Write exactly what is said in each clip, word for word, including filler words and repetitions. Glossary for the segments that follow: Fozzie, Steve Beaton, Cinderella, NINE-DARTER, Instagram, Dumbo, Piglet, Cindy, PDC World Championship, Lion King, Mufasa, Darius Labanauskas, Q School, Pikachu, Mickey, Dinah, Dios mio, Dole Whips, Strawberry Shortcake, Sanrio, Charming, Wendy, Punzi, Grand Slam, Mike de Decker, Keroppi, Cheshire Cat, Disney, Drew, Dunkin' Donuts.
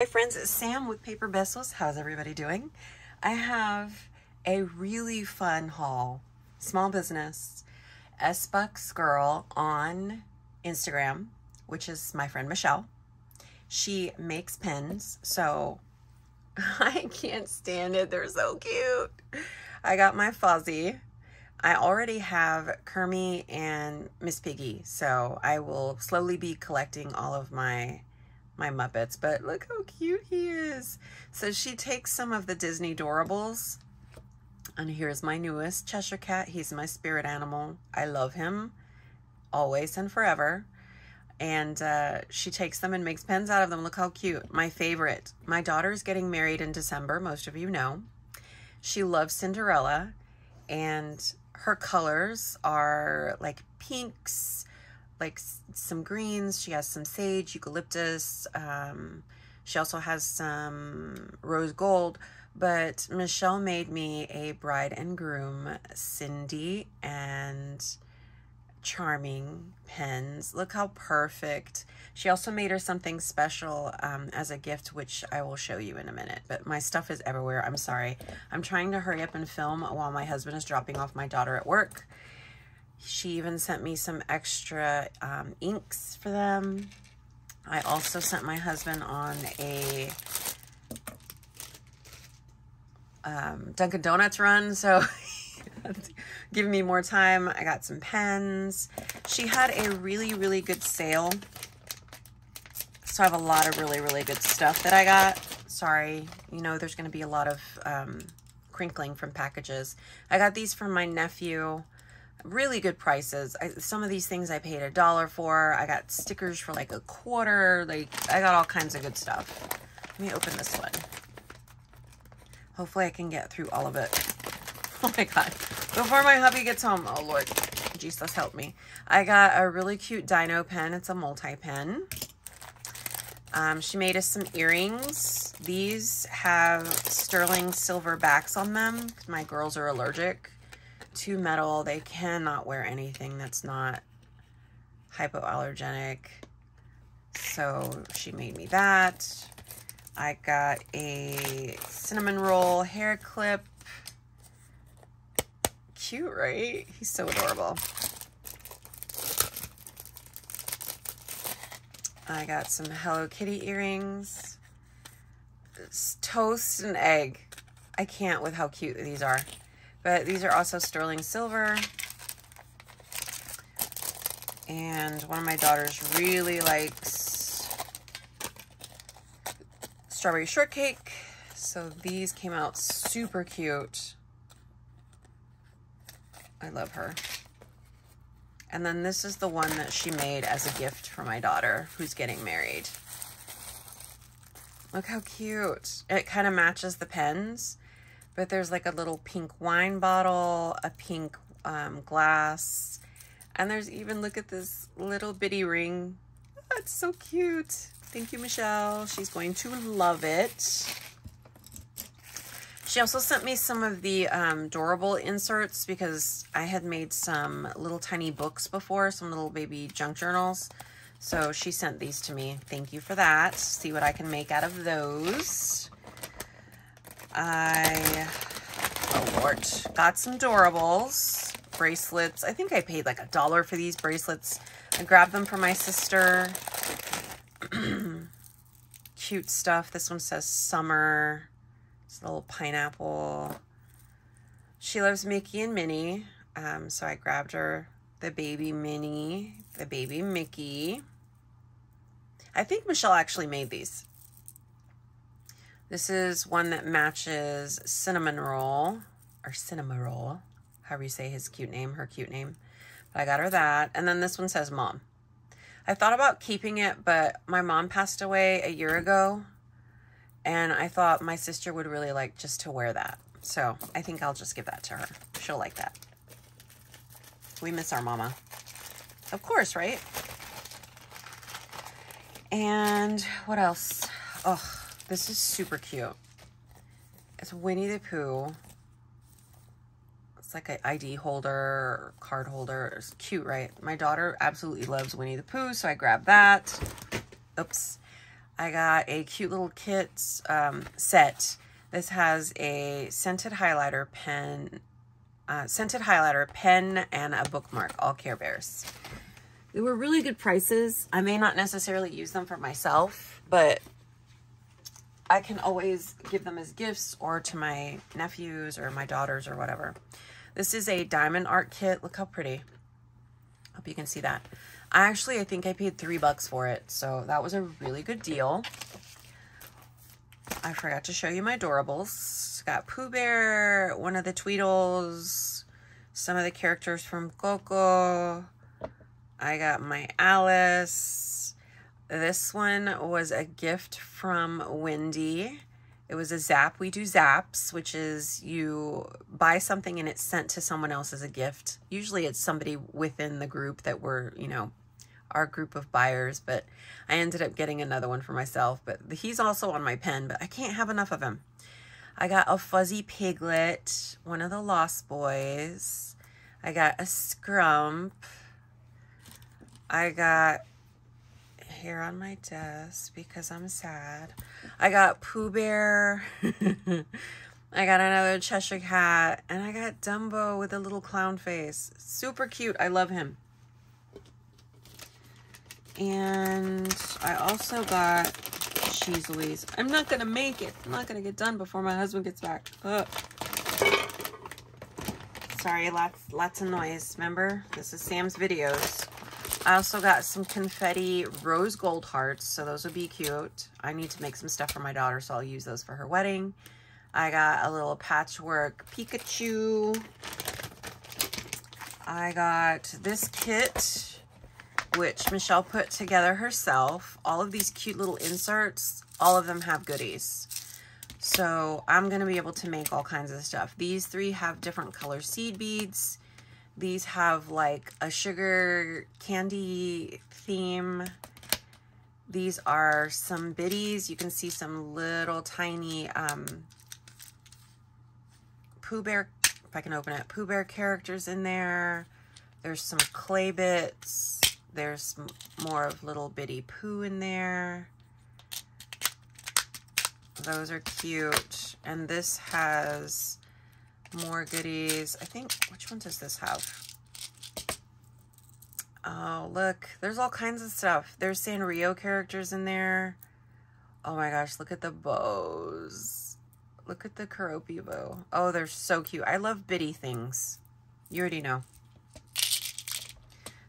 Hi friends, it's Sam with Paper Besos. How's everybody doing? I have a really fun haul, small business, sbuxgirl on Instagram, which is my friend Michelle. She makes pins, so I can't stand it. They're so cute. I got my Fozzie. I already have Kermie and Miss Piggy, so I will slowly be collecting all of my my Muppets, but look how cute he is. So she takes some of the Disney Doorables, and here's my newest Cheshire Cat. He's my spirit animal. I love him always and forever. And uh, she takes them and makes pens out of them. Look how cute. My favorite. My daughter's getting married in December. Most of you know. She loves Cinderella, and her colors are like pinks, like some greens. She has some sage, eucalyptus. Um, she also has some rose gold, but Michelle made me a bride and groom Cindy and Charming pens. Look how perfect. She also made her something special um, as a gift, which I will show you in a minute, but my stuff is everywhere. I'm sorry. I'm trying to hurry up and film while my husband is dropping off my daughter at work. She even sent me some extra um, inks for them. I also sent my husband on a um, Dunkin' Donuts run, so giving me more time. I got some pens. She had a really, really good sale, so I have a lot of really, really good stuff that I got. Sorry, you know, there's going to be a lot of um, crinkling from packages. I got these from my nephew. Really good prices. I, some of these things I paid a dollar for. I got stickers for like a quarter. Like, I got all kinds of good stuff. Let me open this one. Hopefully I can get through all of it. Oh my God. Before my hubby gets home. Oh Lord. Jesus, help me. I got a really cute dino pen. It's a multi-pen. Um, she made us some earrings. These have sterling silver backs on them. My girls are allergic to metal. They cannot wear anything that's not hypoallergenic, so she made me that. I got a cinnamon roll hair clip. Cute, right? He's so adorable. I got some Hello Kitty earrings. It's toast and egg. I can't with how cute these are. But these are also sterling silver. And one of my daughters really likes Strawberry Shortcake, so these came out super cute. I love her. And then this is the one that she made as a gift for my daughter who's getting married. Look how cute. It kind of matches the pens. But there's like a little pink wine bottle, a pink um, glass, and there's even, look at this little bitty ring. That's so cute. Thank you, Michelle. She's going to love it. She also sent me some of the um, Doorable inserts because I had made some little tiny books before, some little baby junk journals. So she sent these to me. Thank you for that. See what I can make out of those. I, oh Lord, got some Doorables bracelets. I think I paid like a dollar for these bracelets. I grabbed them for my sister. Cute stuff. This one says summer. It's a little pineapple. She loves Mickey and Minnie. Um, so I grabbed her the baby Minnie, the baby Mickey. I think Michelle actually made these. This is one that matches Cinnamon Roll, or Cinnamon Roll, however you say his cute name, her cute name. But I got her that. And then this one says Mom. I thought about keeping it, but my mom passed away a year ago, and I thought my sister would really like just to wear that. So I think I'll just give that to her. She'll like that. We miss our mama. Of course, right? And what else? Oh. This is super cute. It's Winnie the Pooh. It's like an I D holder or card holder. It's cute, right? My daughter absolutely loves Winnie the Pooh, so I grabbed that. Oops. I got a cute little kits um, set. This has a scented highlighter pen, uh, scented highlighter pen, and a bookmark, all Care Bears. They were really good prices. I may not necessarily use them for myself, but I can always give them as gifts or to my nephews or my daughters or whatever. This is a diamond art kit. Look how pretty. Hope you can see that. I actually, I think I paid three bucks for it. So that was a really good deal. I forgot to show you my Doorables. Got Pooh Bear, one of the Tweedles, some of the characters from Coco. I got my Alice. This one was a gift from Wendy. It was a Zap. We do Zaps, which is you buy something and it's sent to someone else as a gift. Usually it's somebody within the group that we're, you know, our group of buyers, but I ended up getting another one for myself. But he's also on my pen, but I can't have enough of him. I got a fuzzy Piglet, one of the Lost Boys. I got a Scrump. I got hair on my desk because I'm sad. I got Pooh Bear. I got another Cheshire Cat. And I got Dumbo with a little clown face. Super cute. I love him. And I also got Cheese Louise. I'm not going to make it. I'm not going to get done before my husband gets back. Ugh. Sorry, lots, lots of noise. Remember, this is Sam's videos. I also got some confetti rose gold hearts, so those would be cute. I need to make some stuff for my daughter, so I'll use those for her wedding. I got a little patchwork Pikachu. I got this kit, which Michelle put together herself. All of these cute little inserts, all of them have goodies. So I'm going to be able to make all kinds of stuff. These three have different color seed beads. These have like a sugar candy theme. These are some biddies. You can see some little tiny um, Pooh Bear, if I can open it, Pooh Bear characters in there. There's some clay bits. There's more of little bitty Pooh in there. Those are cute. And this has more goodies. I think, which one does this have? Oh, look, there's all kinds of stuff. There's Sanrio characters in there. Oh my gosh, look at the bows. Look at the Keroppi bow. Oh, they're so cute. I love bitty things. You already know.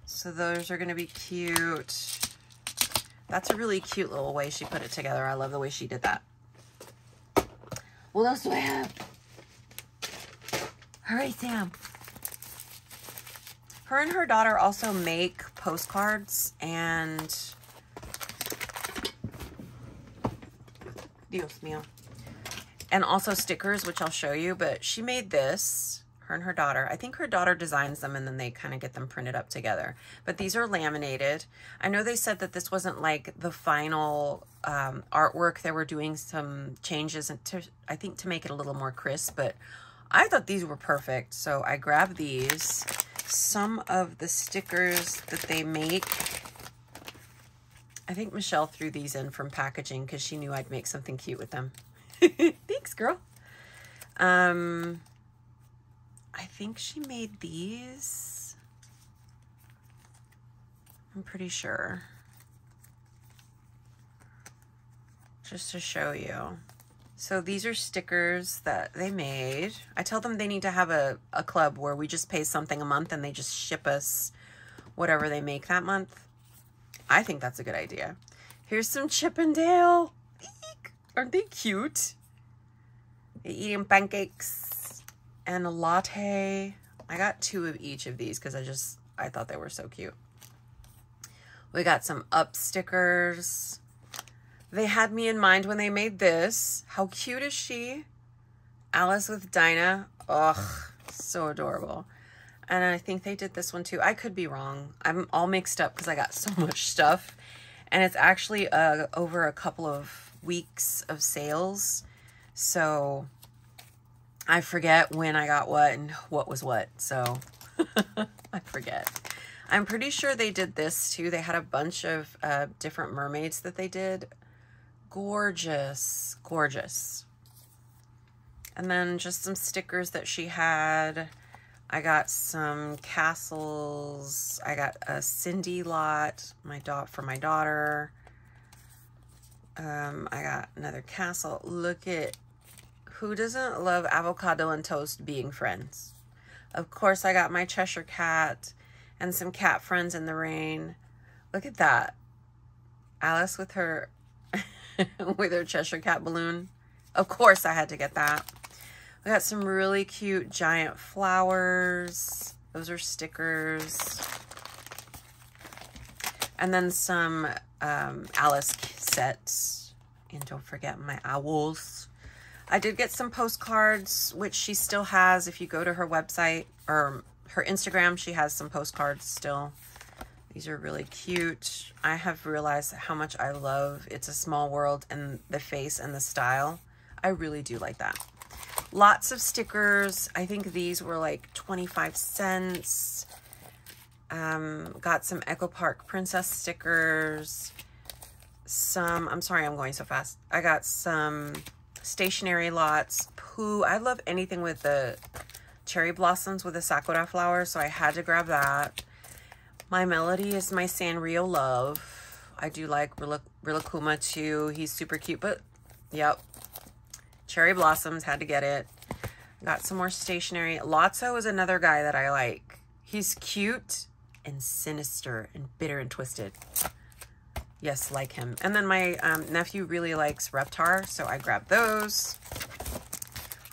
So those are going to be cute. That's a really cute little way she put it together. I love the way she did that. What else do I have? All right, Sam. Her and her daughter also make postcards and Dios mio. And also stickers, which I'll show you, but she made this, her and her daughter. I think her daughter designs them and then they kind of get them printed up together. But these are laminated. I know they said that this wasn't like the final um, artwork. They were doing some changes to, I think, to make it a little more crisp, but I thought these were perfect, so I grabbed these. Some of the stickers that they make, I think Michelle threw these in from packaging because she knew I'd make something cute with them. Thanks, girl. Um, I think she made these. I'm pretty sure. Just to show you. So these are stickers that they made. I tell them they need to have a, a club where we just pay something a month and they just ship us whatever they make that month. I think that's a good idea. Here's some Chippendale. Eek. Aren't they cute? They're eating pancakes and a latte. I got two of each of these because I just, I thought they were so cute. We got some up stickers. They had me in mind when they made this. How cute is she? Alice with Dinah. Ugh, so adorable. And I think they did this one too. I could be wrong. I'm all mixed up because I got so much stuff. And it's actually uh, over a couple of weeks of sales. So I forget when I got what and what was what. So I forget. I'm pretty sure they did this too. They had a bunch of uh, different mermaids that they did. gorgeous, gorgeous. And then just some stickers that she had. I got some castles. I got a Cindy lot my da- for my daughter. Um, I got another castle. Look at, who doesn't love avocado and toast being friends? Of course, I got my Cheshire Cat and some cat friends in the rain. Look at that. Alice with her, with her Cheshire Cat balloon. Of course, I had to get that. We got some really cute giant flowers. Those are stickers. And then some um, Alice sets. And don't forget my owls. I did get some postcards, which she still has. If you go to her website or her Instagram, she has some postcards still. These are really cute. I have realized how much I love It's a Small World and the face and the style. I really do like that. Lots of stickers. I think these were like twenty-five cents. Um, got some Echo Park Princess stickers. Some, I'm sorry, I'm going so fast. I got some stationery lots. Pooh. I love anything with the cherry blossoms with the sakura flower, so I had to grab that. My Melody is my Sanrio love. I do like Rilakkuma too. He's super cute, but yep. Cherry blossoms, had to get it. Got some more stationery. Lotso is another guy that I like. He's cute and sinister and bitter and twisted. Yes, like him. And then my um, nephew really likes Reptar, so I grabbed those.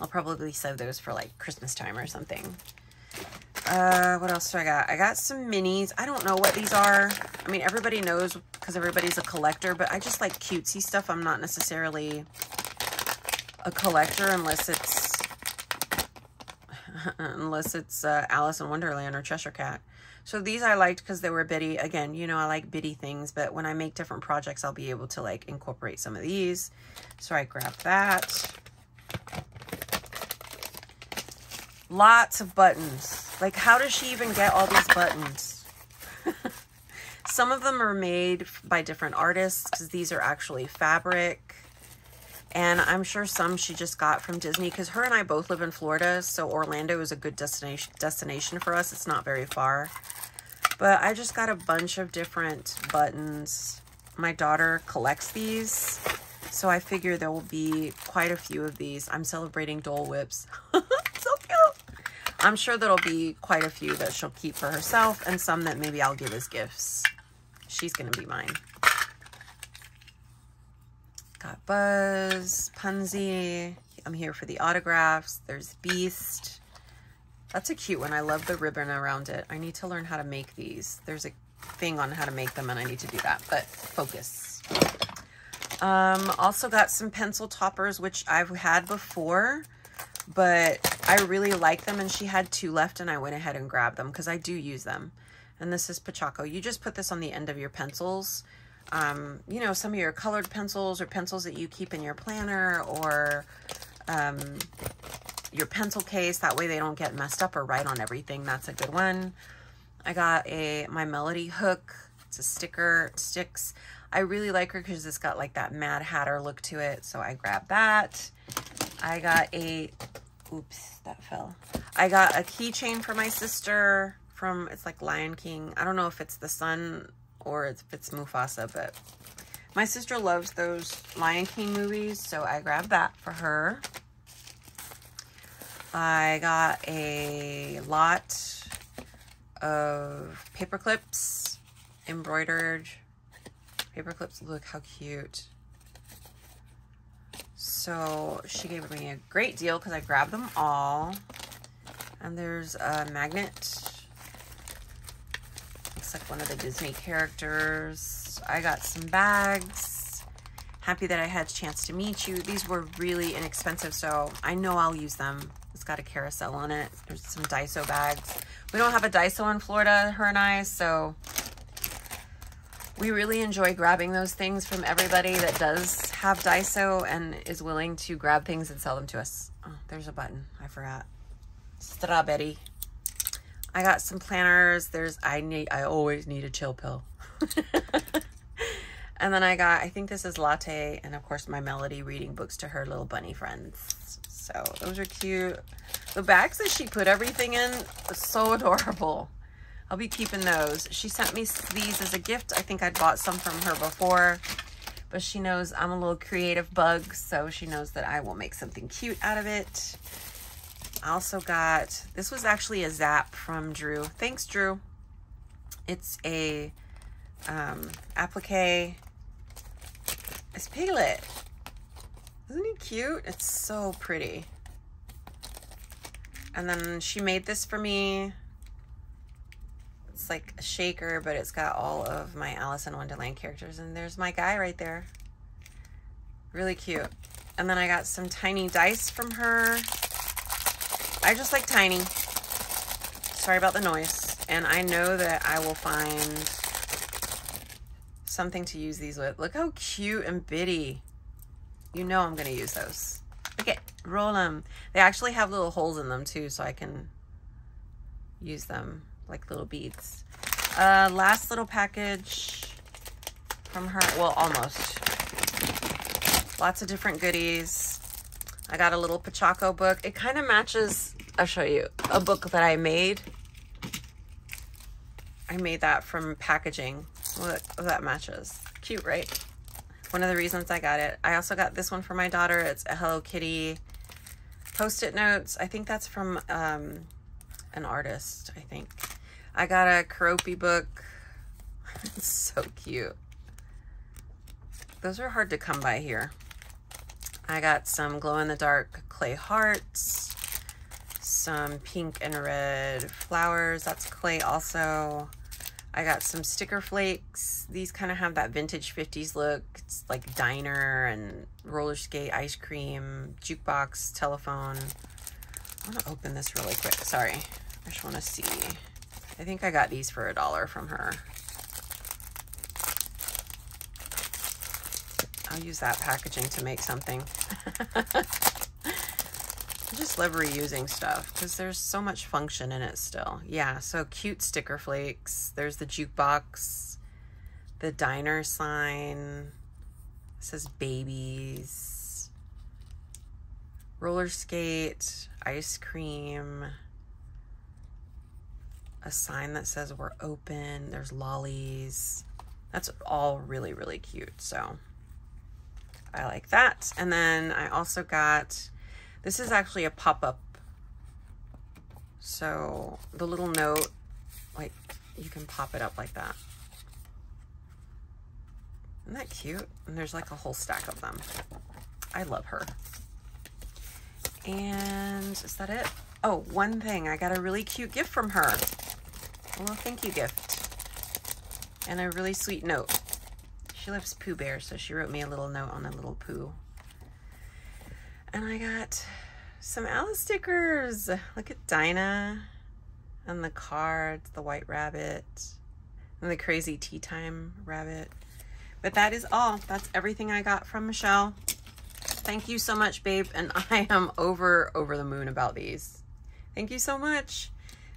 I'll probably save those for like Christmas time or something. Uh, what else do I got? I got some minis. I don't know what these are. I mean, everybody knows because everybody's a collector, but I just like cutesy stuff. I'm not necessarily a collector unless it's, unless it's uh, Alice in Wonderland or Cheshire Cat. So these I liked because they were bitty. Again, you know, I like bitty things, but when I make different projects, I'll be able to like incorporate some of these. So I grabbed that. Lots of buttons. Like, how does she even get all these buttons? Some of them are made by different artists because these are actually fabric. And I'm sure some she just got from Disney because her and I both live in Florida. So Orlando is a good destination destination for us. It's not very far. But I just got a bunch of different buttons. My daughter collects these. So I figure there will be quite a few of these. I'm celebrating Dole Whips. So cute. I'm sure there'll be quite a few that she'll keep for herself and some that maybe I'll give as gifts. She's going to be mine. Got Buzz, Punzi. I'm here for the autographs. There's Beast. That's a cute one. I love the ribbon around it. I need to learn how to make these. There's a thing on how to make them and I need to do that, but focus. Um, also got some pencil toppers, which I've had before, but I really like them and she had two left and I went ahead and grabbed them because I do use them. And this is Pachaco. You just put this on the end of your pencils. Um, you know, some of your colored pencils or pencils that you keep in your planner or um, your pencil case. That way they don't get messed up or write on everything. That's a good one. I got a My Melody hook. It's a sticker. It sticks. I really like her because it's got like that Mad Hatter look to it. So I grabbed that. I got a, oops, that fell. I got a keychain for my sister from, it's like Lion King. I don't know if it's the sun or if it's Mufasa, but my sister loves those Lion King movies, so I grabbed that for her. I got a lot of paper clips, embroidered paper clips. Look how cute. So she gave me a great deal because I grabbed them all. And there's a magnet. Looks like one of the Disney characters. I got some bags. Happy that I had a chance to meet you. These were really inexpensive, so I know I'll use them. It's got a carousel on it. There's some Daiso bags. We don't have a Daiso in Florida, her and I, so we really enjoy grabbing those things from everybody that does have Daiso and is willing to grab things and sell them to us. Oh, there's a button. I forgot. Strawberry. I got some planners. There's, I need, I always need a chill pill. And then I got, I think this is Latte, and of course My Melody reading books to her little bunny friends. So those are cute. The bags that she put everything in was so adorable. I'll be keeping those. She sent me these as a gift. I think I'd bought some from her before, but she knows I'm a little creative bug, so she knows that I will make something cute out of it. I also got, this was actually a zap from Drew. Thanks, Drew. It's a um, applique. It's Piglet. Isn't he cute? It's so pretty. And then she made this for me. It's like a shaker, but it's got all of my Alice in Wonderland characters. And there's my guy right there. Really cute. And then I got some tiny dice from her. I just like tiny. Sorry about the noise. And I know that I will find something to use these with. Look how cute and bitty. You know I'm going to use those. Okay, roll them. They actually have little holes in them too, so I can use them like little beads. Uh, last little package from her. Well, almost. Lots of different goodies. I got a little Pachaco book. It kind of matches, I'll show you, a book that I made. I made that from packaging. Look, that matches. Cute, right? One of the reasons I got it. I also got this one for my daughter. It's a Hello Kitty post-it notes. I think that's from um, an artist, I think. I got a Keroppi book. It's so cute. Those are hard to come by here. I got some glow-in-the-dark clay hearts, some pink and red flowers. That's clay also. I got some sticker flakes. These kind of have that vintage fifties look. It's like diner and roller skate, ice cream, jukebox, telephone. I want to open this really quick. Sorry. I just want to see. I think I got these for a dollar from her. I'll use that packaging to make something. I just love reusing stuff because there's so much function in it still. Yeah, so cute sticker flakes. There's the jukebox, the diner sign. It says babies, roller skate, ice cream, a sign that says we're open. There's lollies. That's all really, really cute. So I like that. And then I also got, this is actually a pop-up. So the little note, like you can pop it up like that. Isn't that cute? And there's like a whole stack of them. I love her. And is that it? Oh, one thing. I got a really cute gift from her. A little thank you gift. And a really sweet note. She loves Pooh Bear, so she wrote me a little note on a little Pooh. And I got some Alice stickers. Look at Dinah and the cards, the white rabbit, and the crazy tea time rabbit. But that is all. That's everything I got from Michelle. Thank you so much, babe. And I am over, over the moon about these. Thank you so much.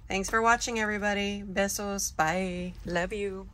Thanks for watching, everybody. Besos. Bye. Love you.